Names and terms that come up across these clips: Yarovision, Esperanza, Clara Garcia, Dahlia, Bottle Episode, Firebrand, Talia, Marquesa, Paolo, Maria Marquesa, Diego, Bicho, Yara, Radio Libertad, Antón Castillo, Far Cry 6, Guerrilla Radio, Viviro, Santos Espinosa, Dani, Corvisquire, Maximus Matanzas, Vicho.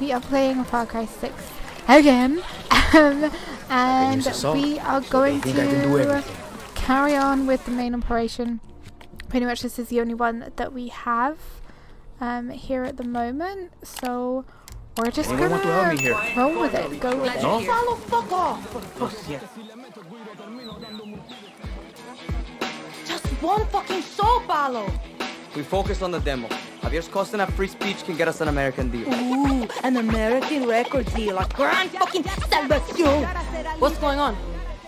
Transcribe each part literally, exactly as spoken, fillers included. We are playing Far Cry six again, um, and we are going to carry on with the main operation. Pretty much this is the only one that we have um, here at the moment, so we're just gonna roll with it, go with it. Just one fucking soul, Paolo! We focus on the demo. Javier's costing a free speech can get us an American deal. Ooh, an American record deal, a grand fucking salvation! What's going on?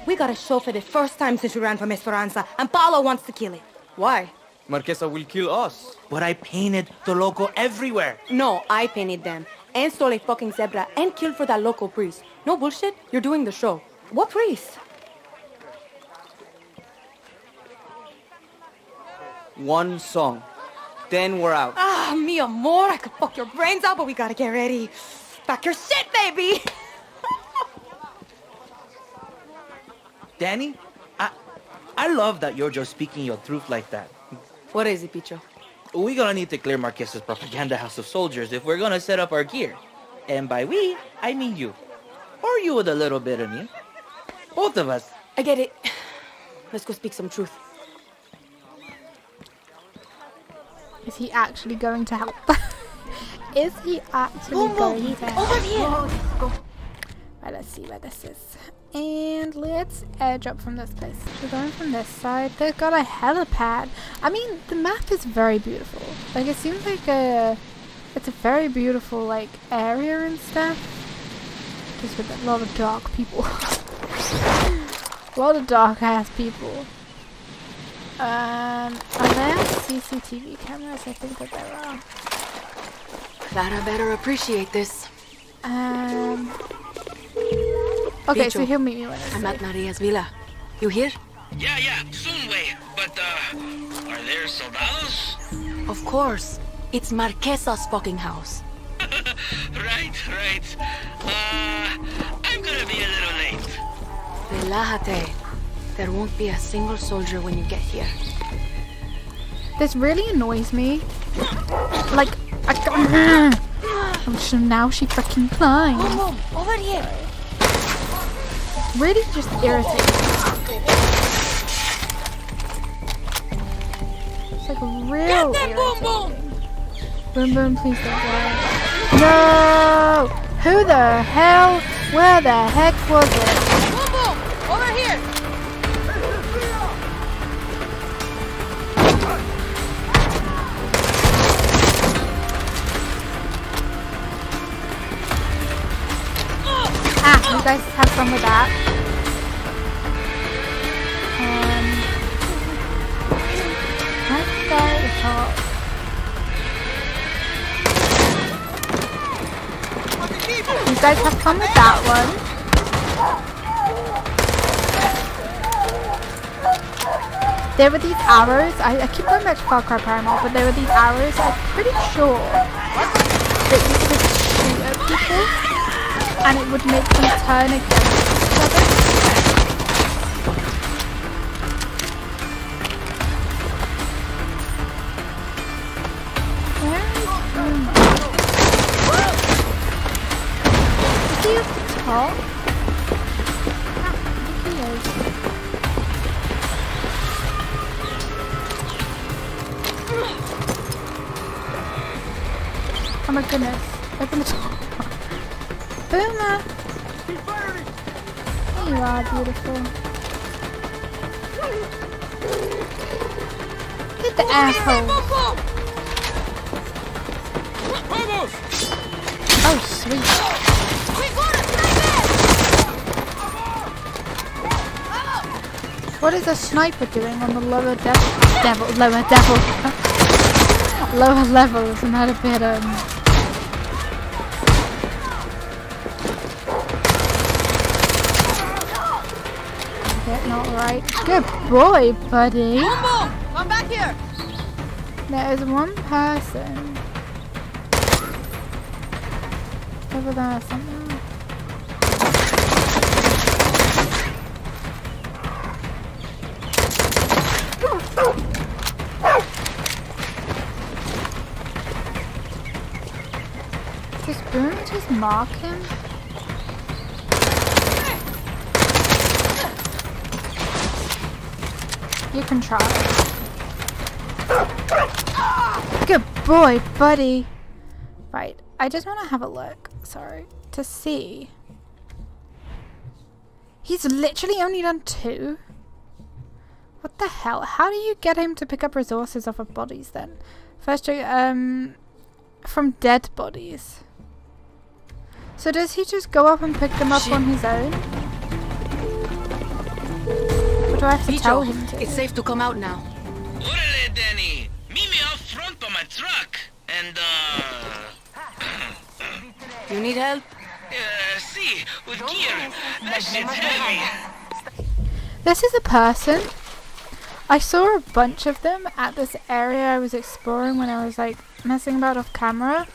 We got a show for the first time since we ran from Esperanza, and Paolo wants to kill it. Why? Marquesa will kill us. But I painted the logo everywhere. No, I painted them, and stole a fucking zebra, and killed for that local priest. No bullshit, you're doing the show. What priest? One song. Then we're out. Ah, oh, mi amor, I could fuck your brains out, but we gotta get ready. Pack your shit, baby! Dani, I I love that you're just speaking your truth like that. What is it, Bicho? We're gonna need to clear Marquesa's propaganda house of soldiers if we're gonna set up our gear. And by we, I mean you. Or you with a little bit of me. Both of us. I get it. Let's go speak some truth. Is he actually going to help? Is he actually oh, going to help? Over here! Oh. Right, let's see where this is. And let's airdrop from this place. We're going from this side. They've got a helipad. I mean, the map is very beautiful. Like, it seems like a... It's a very beautiful, like, area and stuff. Just with a lot of dark people. A lot of dark-ass people. Um, are there C C T V cameras? I think that there are. Glad I better appreciate this. Um. Okay, Vicho, so he'll meet me when I'm at Maria's villa. You here? Yeah, yeah, soon way. But, uh, are there soldados? Of course. It's Marquesa's fucking house. Right, right. Uh, I'm gonna be a little late. Relájate. There won't be a single soldier when you get here. This really annoys me. Like, I can't. Oh, now she freaking climbs. Oh, oh, over here. Really just irritating. It's like real irritating. Boom, boom, please don't die. No! Who the hell? Where the heck was it? You guys have fun with that. Um, let's go to the top. You guys have fun with that one. There were these arrows. I, I keep going back to Far Cry Primal, but there were these arrows. I'm pretty sure that you could shoot at people, and it would make them turn against each other. Where is he? Is he at the top? I think he is. Oh my goodness. Open the top. Boomer! There you are, beautiful. Hit the asshole. Oh, sweet. What is a sniper doing on the lower devil? Devil, lower devil. Lower level is not a bit, um... Not right. Good boy, buddy. Boom, boom. I'm back here. There is one person over there. Something. this boom just mark him? You can try. Good boy, buddy. Right, I just want to have a look, sorry, to see. He's literally only done two? What the hell? How do you get him to pick up resources off of bodies then? First, um, from dead bodies. So does he just go up and pick them up Shit. on his own? What do I have to Bicho, tell him to? It's safe to come out now. Orale, Dani! Meet me out front by my truck! And, uh... you need help? Uh, see, with gear. That shit's heavy. This is a person. I saw a bunch of them at this area I was exploring when I was like messing about off camera,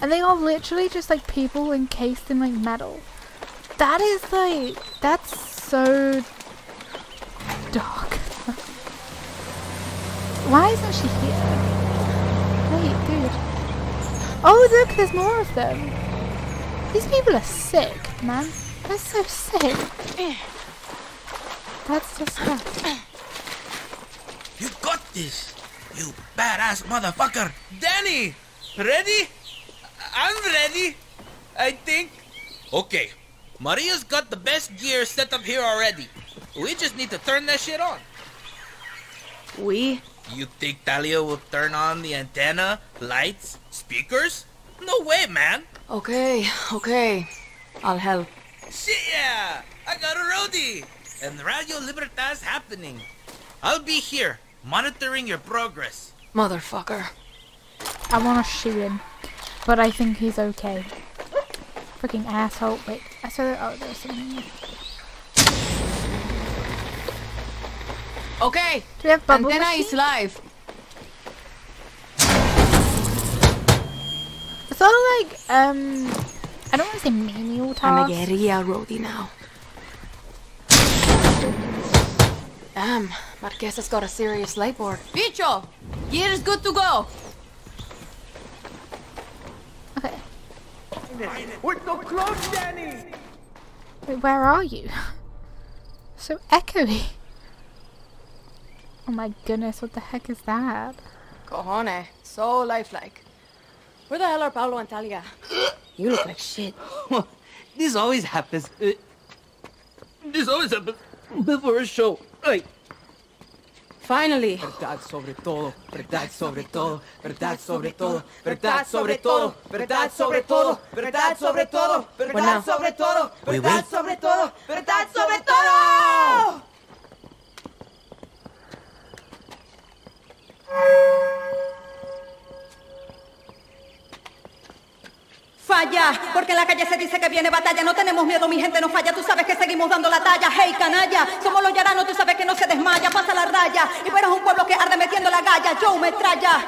and they are literally just like people encased in like metal. That is like, that's so dark. Why isn't she here? Wait, dude. Oh look, there's more of them. These people are sick, man. They're so sick. That's just that. You got this, you badass motherfucker! Dani! Ready? I'm ready, I think. Okay, Maria's got the best gear set up here already. We just need to turn that shit on. We? You think Talia will turn on the antenna, lights, speakers? No way, man! Okay, okay. I'll help. Shit yeah! I got a roadie! And Radio Libertad's happening. I'll be here. Monitoring your progress. Motherfucker. I want to shoot him, but I think he's okay. Freaking asshole. Wait, I saw that. Oh, there's something here. Okay. Do we have bubble antenna machine? Is live. It's sort of like, um, I don't want to say manual tasks. I'm a guerrilla roadie now. Damn, Marquesa's got a serious lightboard. Bicho! Gear is good to go! Okay. We're so close, Dani! Wait, where are you? So echoey. Oh my goodness, what the heck is that? Cojones, so lifelike. Where the hell are Paolo and Talia? You look like shit. Well, this always happens. This always happens before a show. Finally. Verdad sobre todo, verdad sobre todo, verdad sobre todo, verdad sobre todo, verdad sobre todo, verdad sobre todo, verdad sobre todo, verdad sobre todo, verdad sobre todo. Falla, porque en la calle se dice que viene batalla. No tenemos miedo, mi gente no falla. Tú sabes que seguimos dando la talla. Hey, canalla, somos los yaranos. Tú sabes que no se desmaya, pasa la raya. Y verás un pueblo que arde metiendo la galla. Yo me traya.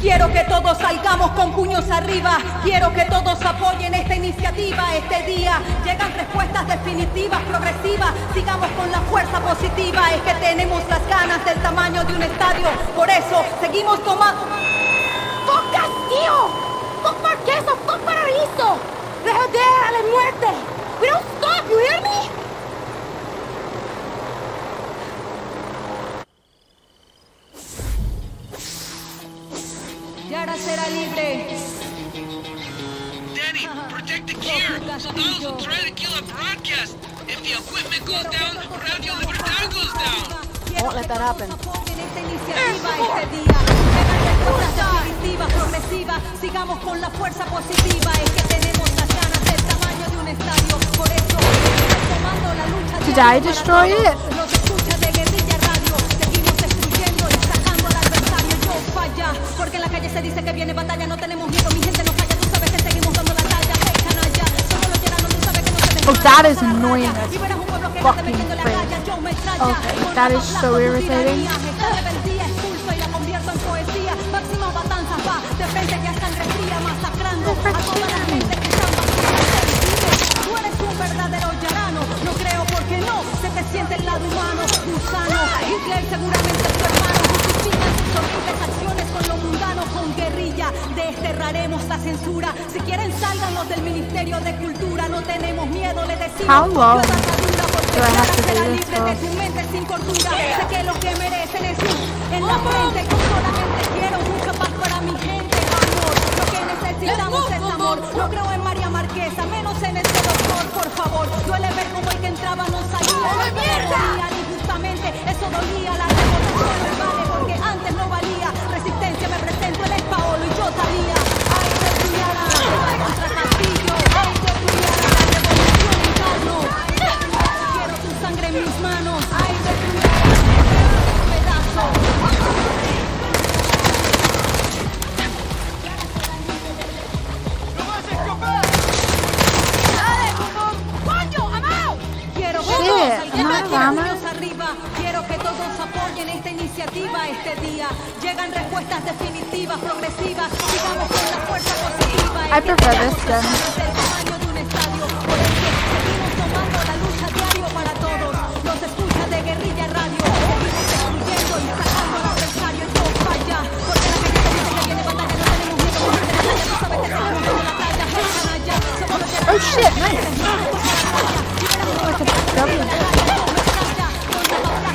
Quiero que todos salgamos con puños arriba. Quiero que todos apoyen esta iniciativa. Este día llegan respuestas definitivas, progresivas. Sigamos con la fuerza positiva. Es que tenemos las ganas del tamaño de un estadio. Por eso seguimos tomando... ¡Fuck Castillo! ¡Fuck Marquesa! ¡Fuck Paraíso! ¡Rejodea a la muerte! We don't stop, you hear me? Yara será libre. Dani, protect the gear! Styles will try to kill a broadcast! If the equipment goes down, Radio Libertad goes down! Won't let that happen. Sigamos con la fuerza positiva. Es que tenemos las ganas del tamaño de un estadio. Por eso, tomando la lucha de la guerrilla. Nos escucha de guerrilla radio. Seguimos destruyendo y sacando al adversario. Yo falla, porque en la calle se dice que viene batalla. No tenemos miedo, mi gente no falla. Tú sabes que seguimos dando la talla. Hey, canalla, solo los llenanos. Tú sabes que no se desmaya. Oh, that is annoying. Fucking crazy. Okay, that is so irritating. Maximus Matanzas va de frente, ya están resfría, masacrando a toda la gente que están vacilando. Tú eres un verdadero yarano, no creo porque no se te siente el lado humano, gusano. Hitler seguramente es tu hermano, justificas sus horribles acciones con lo mundano. mentira, desterraremos la censura. Si quieren, salgan los del Ministerio de Cultura. No tenemos miedo, le decimos la dictadura, porque Clara será libre de su mente sin cordura. Sé que lo que merecen es un en la frente. Solamente quiero mucha paz para mi gente, amor. Lo que necesitamos es amor. No creo en Maria Marquesa, menos en este doctor, por favor. Duele ver como el que entraba no salía. ¡No mierda! Injustamente, eso dolía. La revolución me vale porque antes no valía. Resistencia, me presento, él es Paolo y yo Talia. Hay que estudiar a Yara contra Castillo. Hay que estudiar a la revolución en caldo. Quiero tu sangre en mis manos. Hay que estudiar a este pedazo. Arriba. Quiero que todos apoyen esta iniciativa este día. Llegan respuestas definitivas, progresivas. Sigamos con la fuerza positiva. I prefer this then. El tamaño de un estadio, por el que seguimos tomando la lucha diario para todos. Los escuchas de guerrilla radio. Seguimos destruyendo y sacando al adversario. Yo falla. Porque la gente dice que viene batalla. No tenemos miedo. No tenemos la batalla. No sabes que se nos la playa. Oh shit, nice.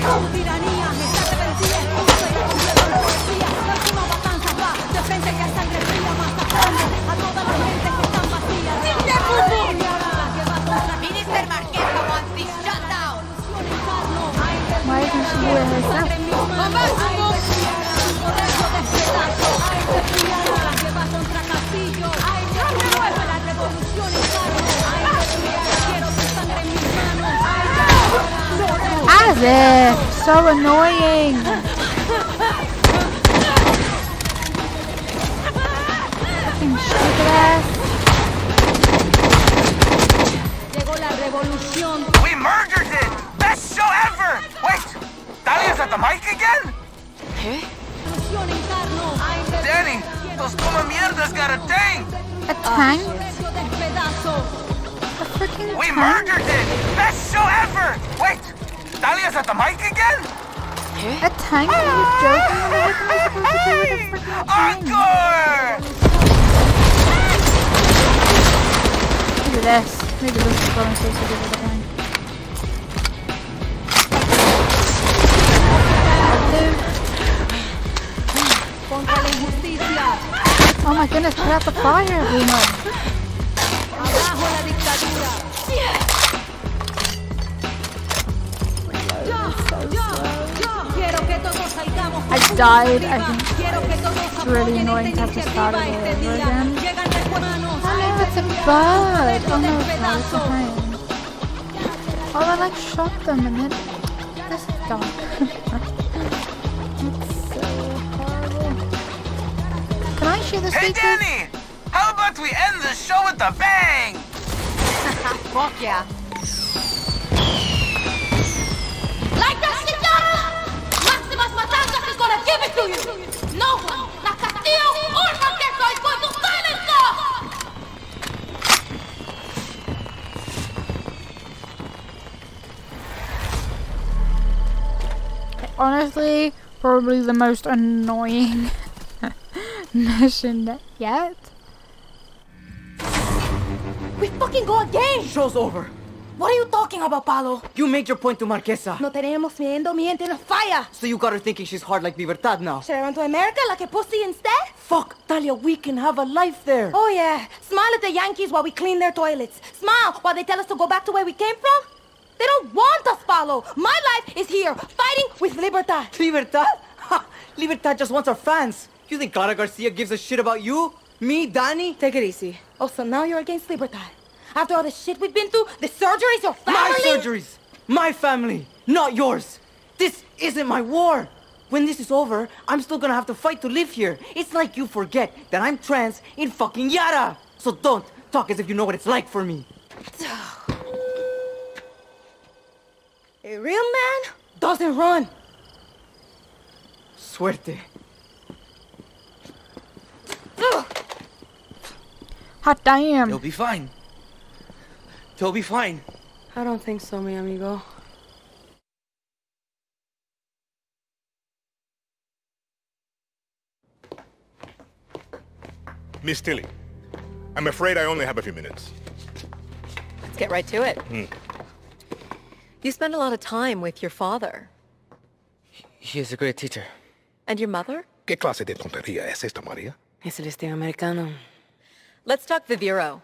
Tu tiranía me está revertida, escucho y escucho la poesía. La última matanza va de frente que a sangre fría, masacrando a toda la gente que están vacías. ¡Sin te puto! Minister Marquesa wants this shut down. Why did she wear herself? Maximus! Correcto despetazo. Hay que estudiar a la que va contra Castillo. Hay que estudiar a la revolución en cargo. Hay que estudiar a quiero tu sangre en mis manos. Hay que estudiar a la... As if. So annoying. Fucking stupid ass. We murdered it! Best show ever! Wait! Dalia's at the mic again? Huh? Dani, those como mierdas got a tank! A tank? A freaking tank? We murdered it! Best show ever! Wait! Dahlia's at the mic again? A tank? Are you joking? What am I supposed to do with a freaking tank? Encore! Look at this. Maybe this is what I'm supposed to do with a tank. Oh my goodness, put out the fire, Bruno. Abajo la dictadura. I died, I think. It's really annoying to have to start it all over again. Oh no, it's a bird! Oh no, it's not, it's a plane. Oh, I like shot them and then... This is dark. It's so horrible. Can I shoot this weekend? Hey Danny! How about we end the show with a bang? Fuck yeah. Like that shit, Yara! Maximus Matanzas is gonna give it to you! No one, not Castillo or Marquesa, is going to silence us! Honestly, probably the most annoying mission yet. We fucking go again! Show's over! What are you talking about, Paolo? You made your point to Marquesa. No tenemos miedo, mi gente no falla. So you got her thinking she's hard like Libertad now. Should I run to America like a pussy instead? Fuck, Talia, we can have a life there. Oh yeah, smile at the Yankees while we clean their toilets. Smile while they tell us to go back to where we came from. They don't want us, Paolo. My life is here, fighting with Libertad. Libertad? Ha, Libertad just wants our fans. You think Clara Garcia gives a shit about you? Me, Dani? Take it easy. Oh, so now you're against Libertad. After all the shit we've been through, the surgeries, your family... My surgeries! My family, not yours! This isn't my war! When this is over, I'm still gonna have to fight to live here. It's like you forget that I'm trans in fucking Yara! So don't talk as if you know what it's like for me. A real man doesn't run. Suerte. Hot damn. You'll be fine. He'll be fine. I don't think so, mi amigo. Miss Tilly, I'm afraid I only have a few minutes. Let's get right to it. Mm. You spend a lot of time with your father. He is a great teacher. And your mother? ¿Qué clase de tontería es esta, Maria? Es el estilo americano. Let's talk Viviro,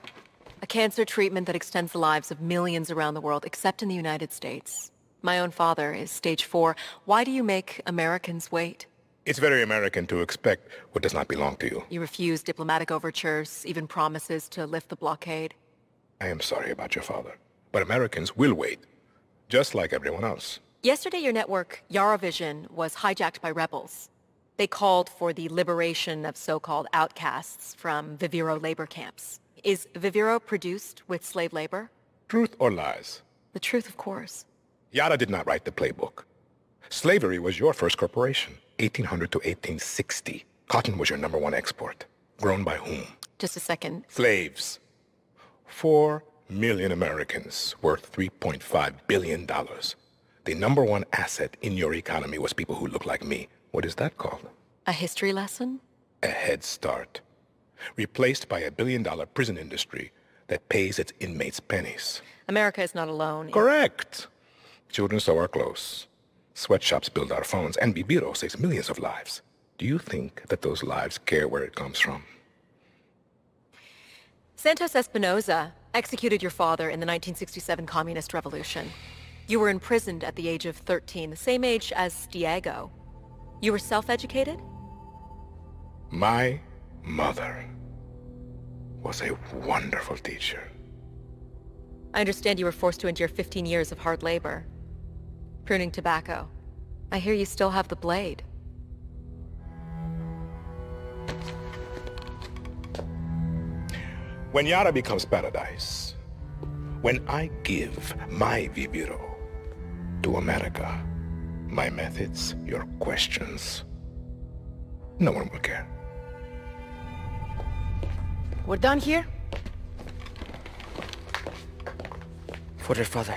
a cancer treatment that extends the lives of millions around the world, except in the United States. My own father is stage four. Why do you make Americans wait? It's very American to expect what does not belong to you. You refuse diplomatic overtures, even promises to lift the blockade. I am sorry about your father, but Americans will wait. Just like everyone else. Yesterday your network, Yarovision, was hijacked by rebels. They called for the liberation of so-called outcasts from Viviro labor camps. Is Viviro produced with slave labor? Truth or lies? The truth, of course. Yara did not write the playbook. Slavery was your first corporation, eighteen hundred to eighteen sixty. Cotton was your number one export. Grown by whom? Just a second. Slaves. Four million Americans worth three point five billion dollars. The number one asset in your economy was people who look like me. What is that called? A history lesson? A head start. Replaced by a billion dollar prison industry that pays its inmates pennies. America is not alone. Correct. Children sew our clothes. Sweatshops build our phones. And Viviro saves millions of lives. Do you think that those lives care where it comes from? Santos Espinosa executed your father in the nineteen sixty-seven Communist Revolution. You were imprisoned at the age of thirteen, the same age as Diego. You were self-educated? My mother was a wonderful teacher. I understand you were forced to endure fifteen years of hard labor, pruning tobacco. I hear you still have the blade. When Yara becomes paradise, when I give my Viviro to America, my methods, your questions, no one will care. We're done here? For your father.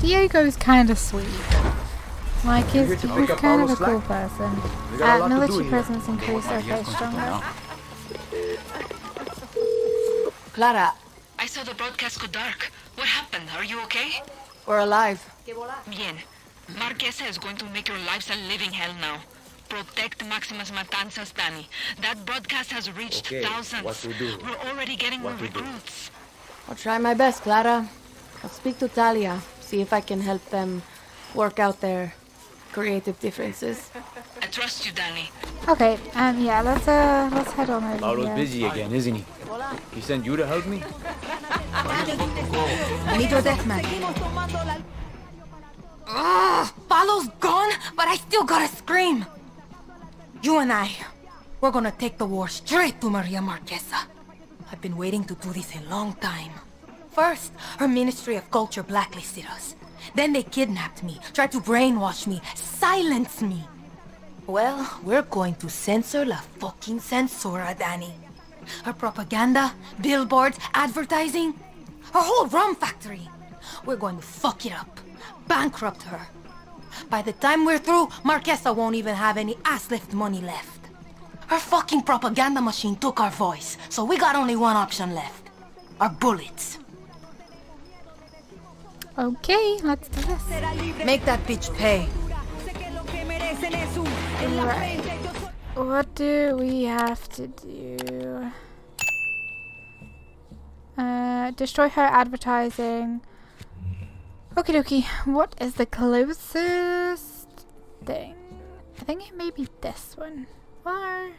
Diego's kind of sweet. Like, he's, he's kind of Paolo's a cool slack. person. Uh, military presence increased our face stronger. Clara, I saw the broadcast go dark. What happened? Are you okay? We're alive. Bien. Marquesa is going to make your lives a living hell now. Protect Maximus Matanzas, Dani. That broadcast has reached okay. thousands. What we do? We're already getting what more recruits. Do? I'll try my best, Clara. I'll speak to Talia, see if I can help them work out their creative differences. I trust you, Dani. Okay, um, yeah, let's uh, let's head on over. Paolo's busy again, isn't he? He sent you to help me. I need your death match. Ugh, Paolo's gone, but I still gotta scream. You and I, we're gonna take the war straight to Maria Marquesa. I've been waiting to do this a long time. First, her Ministry of Culture blacklisted us. Then they kidnapped me, tried to brainwash me, silence me. Well, we're going to censor la fucking censura, Dani. Her propaganda, billboards, advertising, her whole rum factory. We're going to fuck it up, bankrupt her. By the time we're through, Marquesa won't even have any ass-lift money left. Her fucking propaganda machine took our voice, so we got only one option left. Our bullets. Okay, let's do this. Make that bitch pay. Right. What do we have to do? Uh, destroy her advertising. Okie dokie, what is the closest thing? I think it may be this one. Or...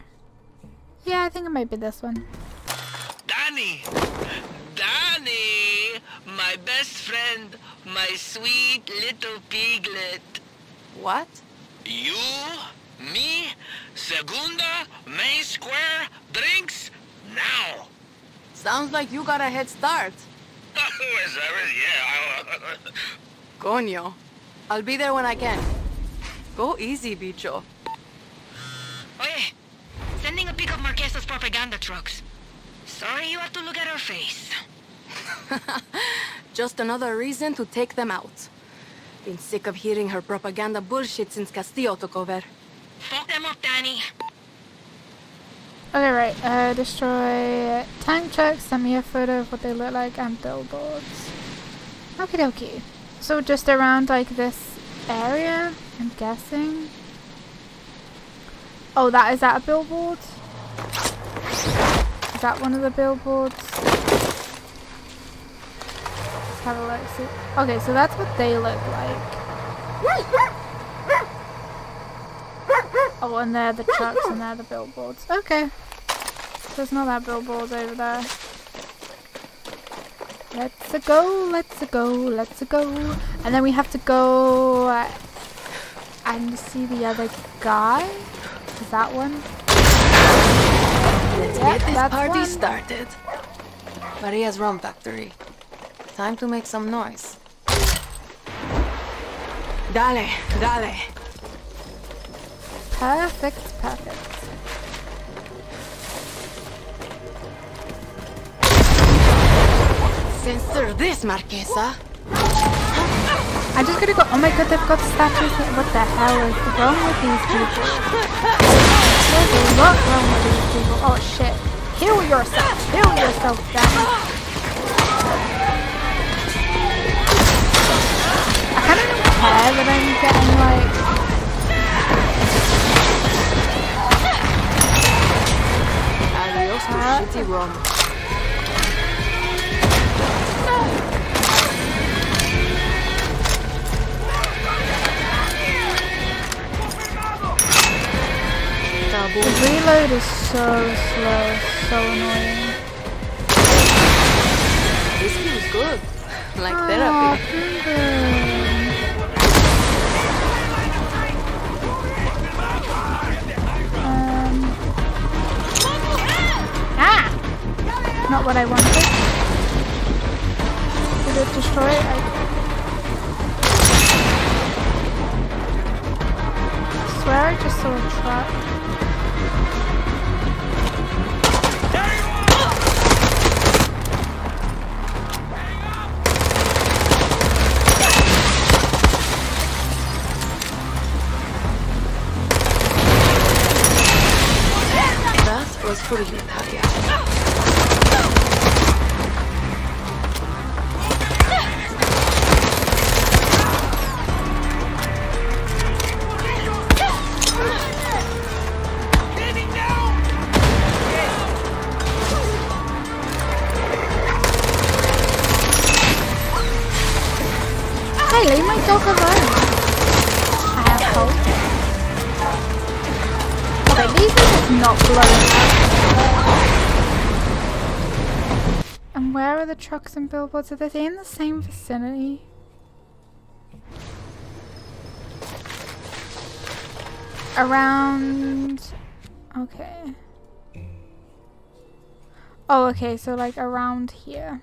yeah, I think it might be this one. Dani! Dani! My best friend, my sweet little piglet. What? You, me, Segunda, Main Square, drinks, now! Sounds like you got a head start. Yeah. Coño. I'll be there when I can. Go easy, Bicho. Oye, sending a pic of Marquesa's propaganda trucks. Sorry you have to look at her face. Just another reason to take them out. Been sick of hearing her propaganda bullshit since Castillo took over. Fuck them up, Dani. Okay, right. Uh, destroy tank trucks. Send me a photo of what they look like and billboards. Okie dokie. So just around like this area, I'm guessing. Oh, that is that a billboard? Is that one of the billboards? Let's have a look. See. Okay, so that's what they look like. Oh, and they're the trucks and they're the billboards. Okay. There's not that billboard over there. Let's go, let's go, let's go. And then we have to go uh, and see the other guy. Is that one? Let's yep, get this party one. started. Maria's rum factory. Time to make some noise. Dale, dale. Perfect, perfect. Censor this, Marquesa. I'm just gonna go. Oh my god, they've got statues. What the hell is wrong with these people? There's a lot wrong with these people. Oh shit. Heal yourself. Heal yourself, Dani. I kind of don't care that I'm getting like. Uh, okay. Wrong. The reload is so slow, so annoying. This feels good, like oh, therapy. Good. Um. Ah! Not what I wanted. Did it destroy it? I swear I just saw a truck. That was for you, Talia. Trucks and billboards, are they in the same vicinity? Around... okay. Oh, okay, so like around here.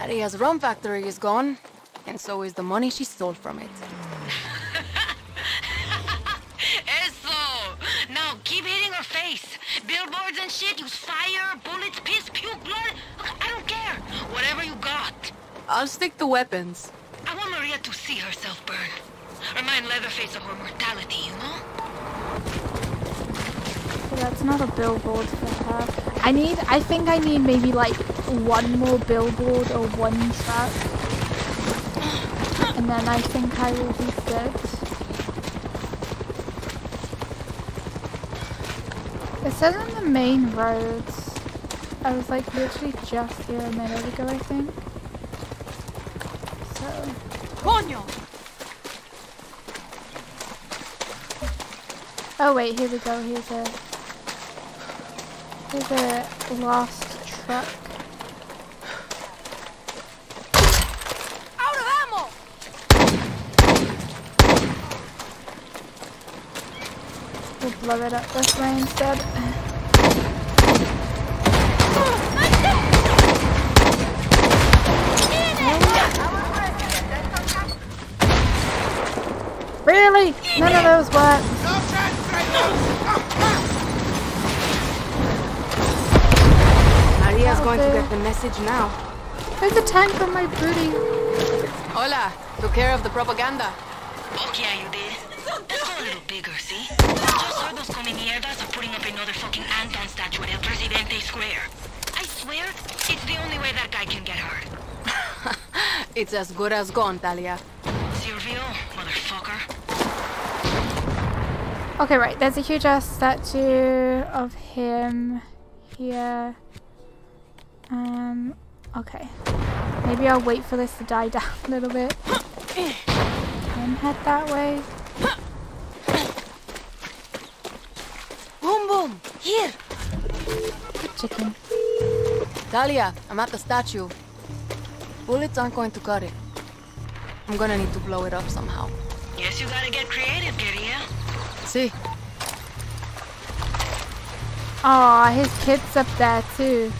Maria's rum factory is gone, and so is the money she stole from it. Eso! Now keep hitting her face! Billboards and shit, use fire, bullets, piss, puke, blood. I don't care. Whatever you got. I'll stick to weapons. I want Maria to see herself burn. Remind Leatherface of her mortality, you know? So that's not a billboard for her. I need, I think I need maybe like one more billboard or one truck. And then I think I will be good. It says on the main roads. I was like literally just here a minute ago, I think. So. Coño! Oh wait, here we go. Here's a. Here's a lost truck. Out of ammo! We'll blow it up this way instead. Really? None of those work. Maria's going to get the message now. There's a tank on my booty. Hola, took care of the propaganda. Oh yeah, you did. Let's go a little bigger, see? Just heard those comimierdas are putting up another fucking Anton statue at El Presidente Square. I swear, it's the only way that guy can get hurt. It's as good as gone, Talia. Silvio, motherfucker. Okay, right, there's a huge ass statue of him here. Um, okay. Maybe I'll wait for this to die down a little bit. And head that way. Boom boom! Here! Good chicken. Dahlia, I'm at the statue. Bullets aren't going to cut it. I'm gonna need to blow it up somehow. Guess you gotta get creative, Guerrilla. See. Aw, his kid's up there too.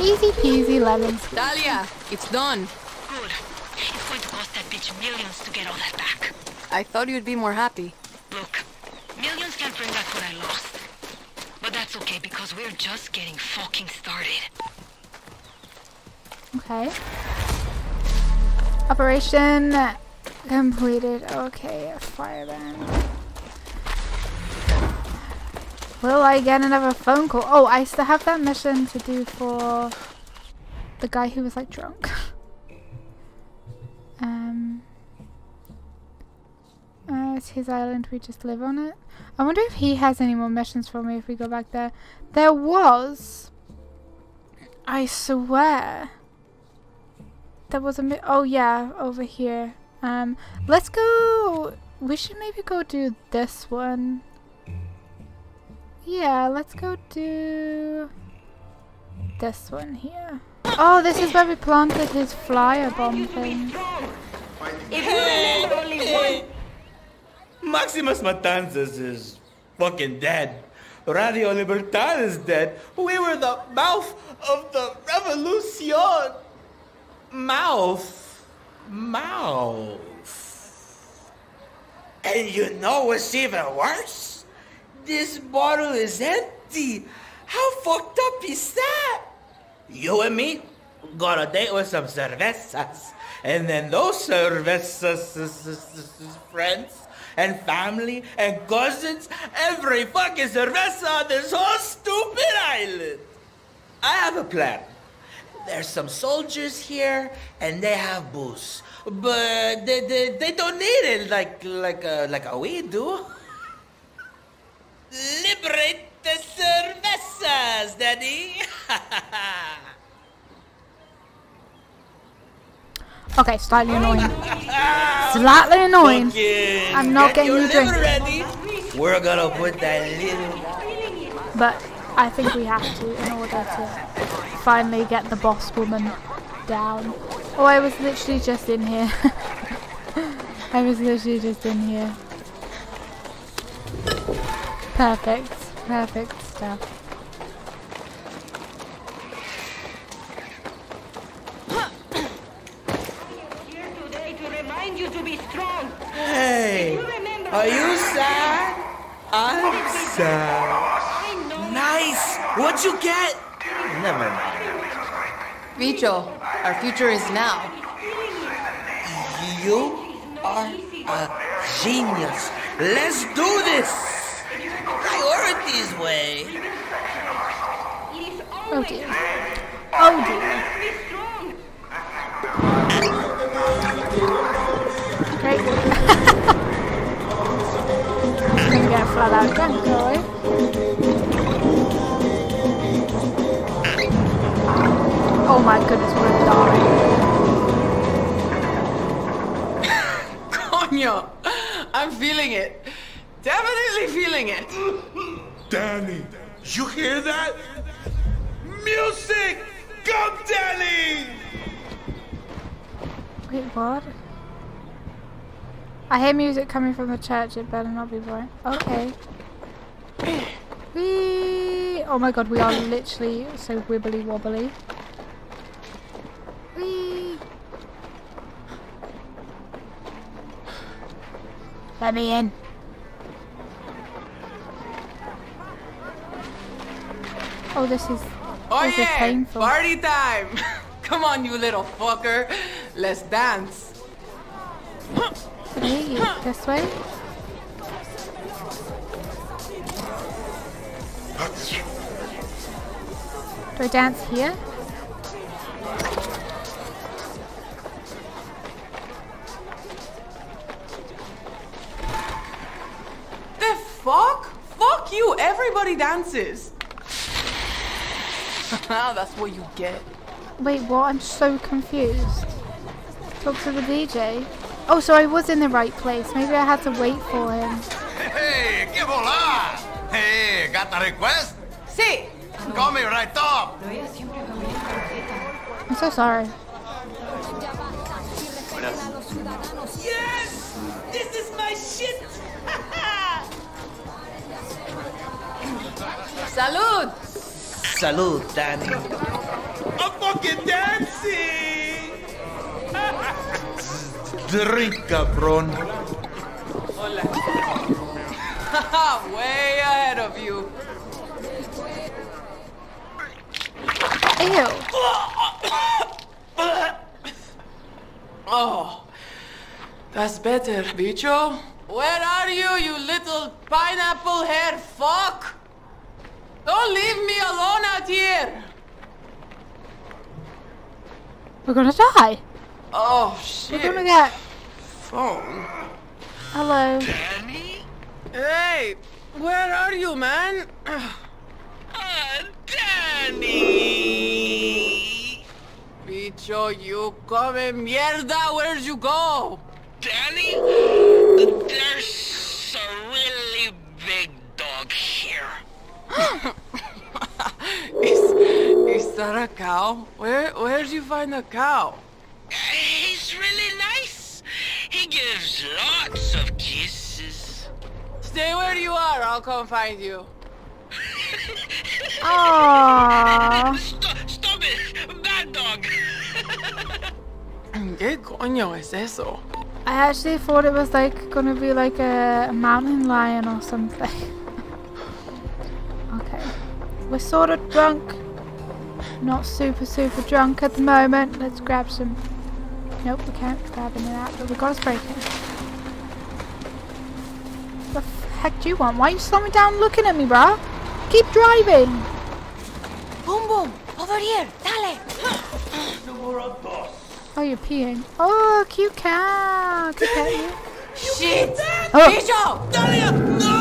Easy peasy lemons. Dahlia, it's done. Good. It's going to cost that bitch millions to get all that back. I thought you'd be more happy. Look, millions can't bring back what I lost. But that's okay because we're just getting fucking started. Okay. Operation completed. Okay, a fireband. Will I get another phone call? Oh, I still have that mission to do for the guy who was like drunk. um, uh, it's his island, we just live on it. I wonder if he has any more missions for me if we go back there. There was, I swear, there was a mi- oh yeah, over here. Um, let's go, we should maybe go do this one. Yeah, let's go do this one here. Oh, this is where we planted his flyer bomb thing. If you remember only one. Maximus Matanzas is fucking dead. Radio Libertad is dead. We were the mouth of the revolution. Mouth. Mouth. And you know what's even worse? This bottle is empty. How fucked up is that? You and me got a date with some cervezas. And then those cervezas, friends and family and cousins, every fucking cerveza on this whole stupid island. I have a plan. There's some soldiers here and they have booze. But they, they, they don't need it like, like, uh, like we do. Liberate the cervezas, Daddy! Okay, slightly annoying. Slightly annoying. Okay. I'm not Get getting you drink. Ready. We're gonna put that little. But I think we have to in order to finally get the boss woman down. Oh, I was literally just in here. I was literally just in here. Perfect, perfect stuff. Hey, are you sad? I'm sad. Nice. What'd you get? Never mind. Vicho, our future is now. You are a genius. Let's do this. Priorities way. Oh dear. Oh dear. Great. I'm gonna get a flat out drunk, though. Oh my goodness, we're dying. Coño! I'm feeling it. Definitely feeling it. Dani, you hear that? Music! Come, Dani! Wait, what? I hear music coming from the church. It better not be boring. Okay. Wee! Oh my god, we are literally so wibbly wobbly. Wee! Let me in. Oh, this is. Oh this yeah! Is painful. Party time! Come on, you little fucker! Let's dance. Three, this way. Do I dance here? The fuck? Fuck you! Everybody dances! That's what you get. Wait, what? I'm so confused. Talk to the D J. Oh, so I was in the right place. Maybe I had to wait for him. Hey, que bola! Hey, got the request? Si! Call me right up! I'm so sorry. Yes! This is my shit! Salud! Salud, Dani. I'm fucking dancing! Drink, cabron. Hola. Way ahead of you. Ew. Oh, that's better, Bicho. Where are you, you little pineapple hair fuck? Don't leave me alone out here. We're gonna die. Oh shit. We're gonna get phone. Hello. Danny? Hey, where are you, man? Uh, Danny! Bicho, you come mierda, where'd you go? Danny? There's a really big dog here. is, is that a cow? Where where'd you find a cow? Uh, he's really nice. He gives lots of kisses. Stay where you are, I'll come find you. Oh! Stop, stop it! Bad dog! ¿Qué coño es eso? I actually thought it was like gonna be like a mountain lion or something. Okay. We're sort of drunk. Not super, super drunk at the moment. Let's grab some. Nope, we can't grab any of that, but we gotta break it. What the heck do you want? Why are you slamming down looking at me, bruh? Keep driving! Boom boom! Over here! Dale! Oh, you're peeing. Oh, cute cow! Cute cow. Shit! Oh! Bicho! Talia! No!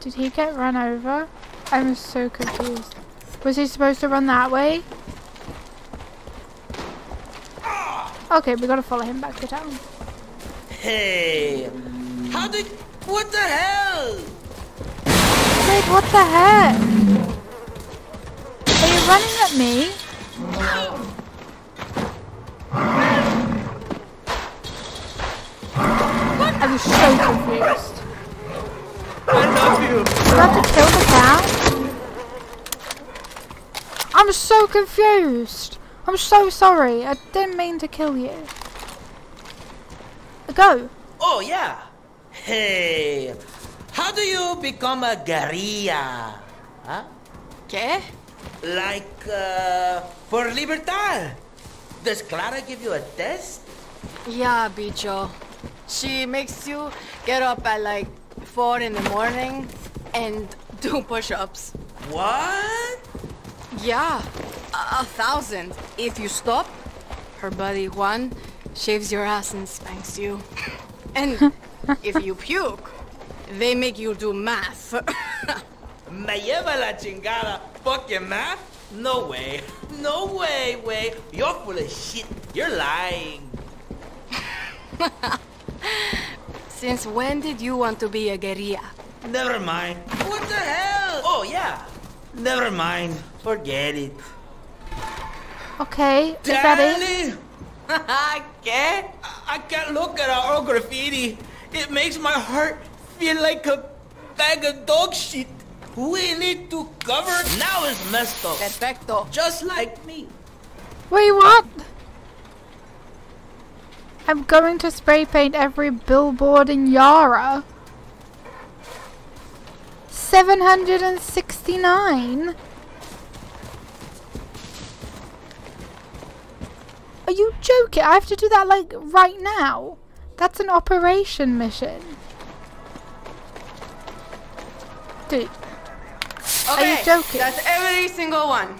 Did he get run over? I'm so confused. Was he supposed to run that way? Okay, we gotta follow him back to town. Hey! How did... What the hell? Like, what the heck? Are you running at me? What? I was so confused. I love you. Do I have to kill the cow? I'm so confused. I'm so sorry. I didn't mean to kill you. Go. Oh, yeah. Hey, how do you become a guerrilla? Huh? ¿Qué? Like, uh, for Libertad. Does Clara give you a test? Yeah, Bicho. She makes you get up at like four in the morning and do push-ups. What? Yeah, a, a thousand. If you stop, her buddy Juan shaves your ass and spanks you. And... if you puke, they make you do math. Me lleva la chingada. Fucking math? No way. No way, way. You're full of shit. You're lying. Since when did you want to be a guerrilla? Never mind. What the hell? Oh, yeah. Never mind. Forget it. Okay, is that it? ¿Qué? I can't look at our old graffiti. It makes my heart feel like a bag of dog shit. We need to cover now is messed up. Perfecto. Just like me. Wait, what? I'm going to spray paint every billboard in Yara. seven hundred sixty-nine. Are you joking? I have to do that like right now? That's an operation mission. Dude. Okay, are you joking? That's every single one.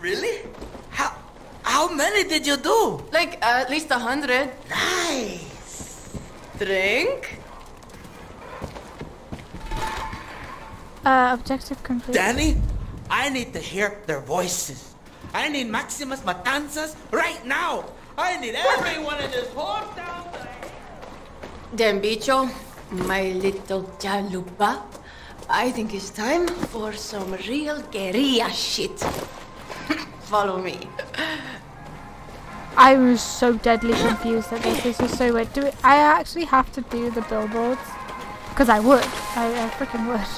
Really? How how many did you do? Like uh, at least a hundred. Nice. Drink. Uh, objective complete. Dani, I need to hear their voices. I need Maximus Matanzas right now. I need everyone in this whole town. Then Bicho, my little chalupa, I think it's time for some real guerrilla shit. Follow me. I was so deadly confused that this, this was so weird. Do it, I actually have to do the billboards? Because I would. I, I freaking would.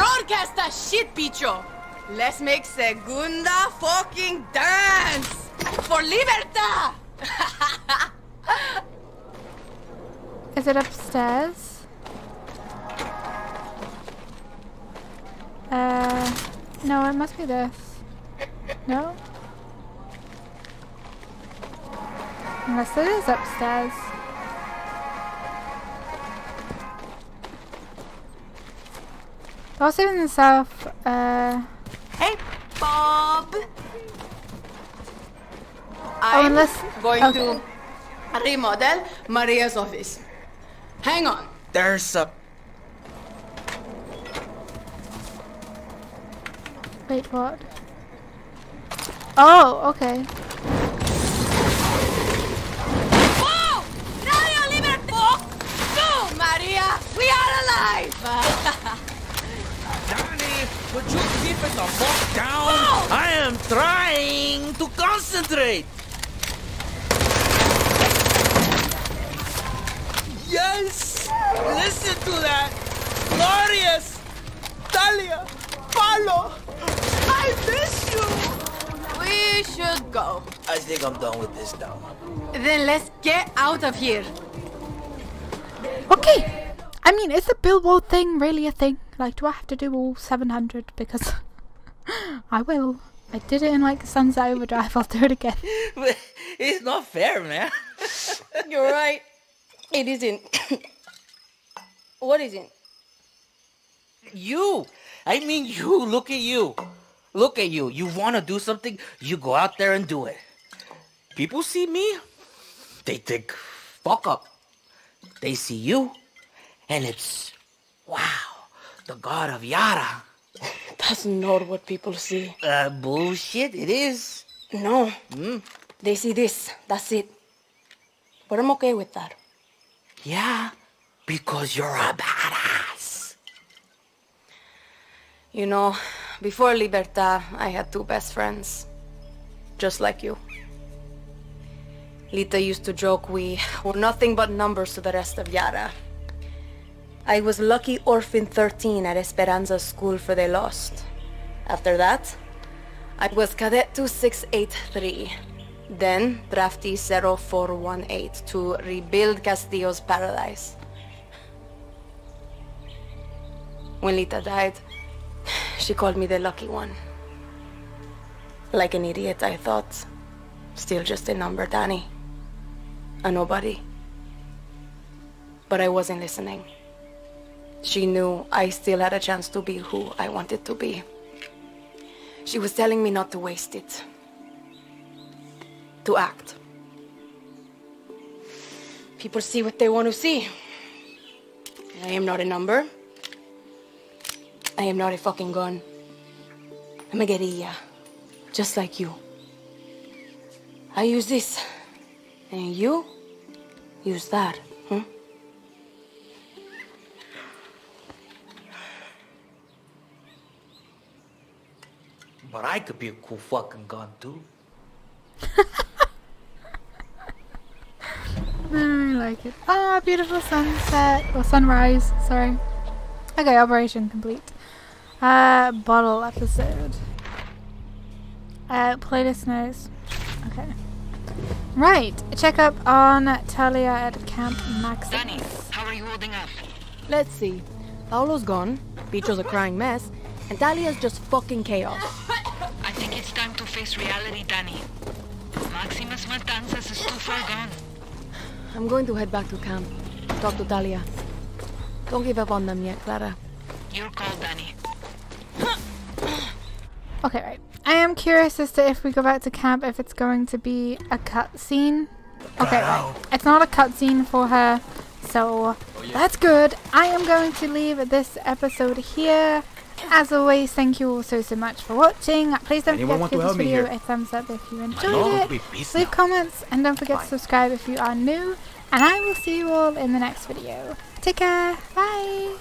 Broadcast that shit, Bicho! Let's make segunda fucking dance! For Libertad! Is it upstairs? Uh, no, it must be this. No? Unless it is upstairs. Also in the south, uh... Hey, Bob! I'm oh, going okay. to remodel Maria's office. Hang on. There's a... Wait, what? Oh, okay. Whoa! Radio Libertad! Go, Maria! We are alive! Dani, would you keep it the fuck down? Whoa! I am trying to concentrate! Yes! Listen to that! Glorious! Talia! Paolo! I miss you! We should go. I think I'm done with this now. Then let's get out of here. Okay! I mean, is the billboard thing really a thing? Like, do I have to do all seven hundred? Because I will. I did it in like Sunset Overdrive. I'll do it again. It's not fair, man. You're right. It isn't. What isn't? You! I mean you! Look at you! Look at you! You want to do something, you go out there and do it. People see me, they think, fuck up. They see you, and it's, wow, the god of Yara. That's not what people see. Uh, bullshit, it is. No. Mm. They see this, that's it. But I'm okay with that. Yeah, because you're a badass. You know, before Libertad, I had two best friends. Just like you. Lita used to joke we were nothing but numbers to the rest of Yara. I was lucky orphan thirteen at Esperanza's school for the lost. After that, I was cadet two six eight three. Then, draftee zero four one eight to rebuild Castillo's paradise. When Lita died, she called me the lucky one. Like an idiot, I thought. Still just a number, Dani. A nobody. But I wasn't listening. She knew I still had a chance to be who I wanted to be. She was telling me not to waste it. To act. People see what they want to see. I am not a number. I am not a fucking gun. I'm a guerrilla, just like you. I use this, and you use that, huh? But I could be a cool fucking gun too. I like it. Ah, beautiful sunset or sunrise. Sorry. Okay, operation complete. Uh, bottle episode. Uh, playlist notes. Okay. Right. Check up on Talia at Camp Maximus. Dani, how are you holding up? Let's see. Paolo's gone, Bicho's a crying mess, and Talia's just fucking chaos. I think it's time to face reality, Dani. Maximus Matanzas is too far gone. I'm going to head back to camp. Talk to Talia. Don't give up on them yet, Clara. Your call, Dani. Okay, right. I am curious as to if we go back to camp, if it's going to be a cutscene. Okay, right. It's not a cutscene for her, so that's good. I am going to leave this episode here. As always, thank you all so so much for watching. Please don't Anyone forget to give this video a thumbs up if you enjoyed it. Leave comments and don't forget Bye. to subscribe if you are new. And I will see you all in the next video. Take care. Bye.